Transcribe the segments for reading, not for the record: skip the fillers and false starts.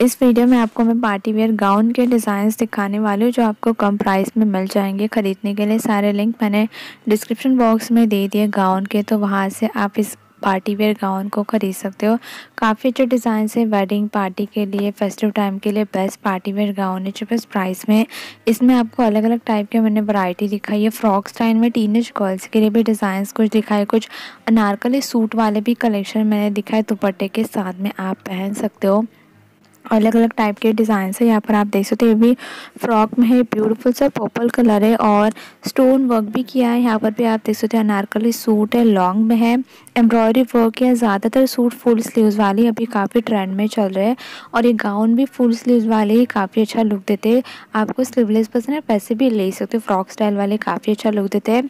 इस वीडियो में आपको मैं पार्टी वेयर गाउन के डिज़ाइंस दिखाने वाली हूँ जो आपको कम प्राइस में मिल जाएंगे। ख़रीदने के लिए सारे लिंक मैंने डिस्क्रिप्शन बॉक्स में दे दिए गाउन के, तो वहाँ से आप इस पार्टी वेयर गाउन को ख़रीद सकते हो। काफ़ी अच्छे डिज़ाइन है, वेडिंग पार्टी के लिए, फेस्टिव टाइम के लिए बेस्ट पार्टी वेयर गाउन है जो बेस्ट प्राइस में है। इसमें आपको अलग अलग टाइप के मैंने वैरायटी दिखाई है। फ्रॉक स्टाइल में टीनेज गर्ल्स के लिए भी डिज़ाइंस कुछ दिखाए, कुछ अनारकली सूट वाले भी कलेक्शन मैंने दिखाए, दुपट्टे के साथ में आप पहन सकते हो। अलग अलग टाइप के डिज़ाइंस है यहाँ पर आप देख सकते हो। ये भी फ्रॉक में है, ब्यूटीफुल सा पर्पल कलर है और स्टोन वर्क भी किया है। यहाँ पर भी आप देख सकते हो अनारकली सूट है, लॉन्ग में है, एम्ब्रॉयडरी वर्क है। ज़्यादातर सूट फुल स्लीव्स वाली अभी काफ़ी ट्रेंड में चल रहे हैं और ये गाउन भी फुल स्लीव्स वाले ही काफ़ी अच्छा लुक देते हैं। आपको स्लीवलेस पसंद है पैसे भी ले सकते हो, फ्रॉक स्टाइल वाले काफ़ी अच्छा लुक देते हैं।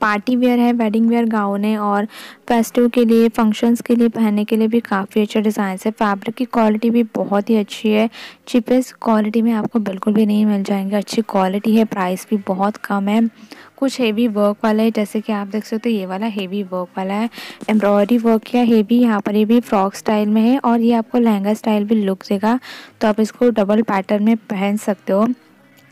पार्टी वेयर है, वेडिंग वेयर गाउन है और फेस्टिव के लिए, फंक्शंस के लिए पहनने के लिए भी काफ़ी अच्छे डिज़ाइंस है। फैब्रिक की क्वालिटी भी बहुत ही अच्छी है, चीपेस्ट क्वालिटी में आपको बिल्कुल भी नहीं मिल जाएंगे, अच्छी क्वालिटी है, प्राइस भी बहुत कम है। कुछ हेवी वर्क वाला है, जैसे कि आप देख सकते हो ये वाला हेवी वर्क वाला है, एम्ब्रॉयडरी वर्क या हेवी यहाँ पर, ये भी फ्रॉक स्टाइल में है और ये आपको लहंगा स्टाइल भी लुक देगा, तो आप इसको डबल पैटर्न में पहन सकते हो।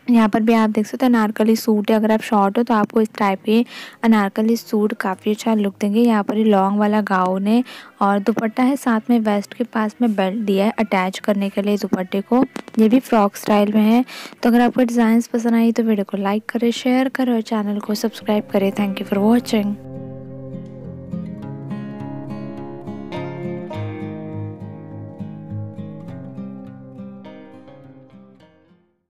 यहाँ पर भी आप देख सकते हो अनारकली सूट है, अगर आप शॉर्ट हो तो आपको इस टाइप के अनारकली सूट काफ़ी अच्छा लुक देंगे। यहाँ पर ये लॉन्ग वाला गाउन है और दुपट्टा है, साथ में वेस्ट के पास में बेल्ट दिया है अटैच करने के लिए दुपट्टे को। ये भी फ्रॉक स्टाइल में है। तो अगर आपको डिज़ाइंस पसंद आई तो वीडियो को लाइक करें, शेयर करें और चैनल को सब्सक्राइब करें। Thank you for watching.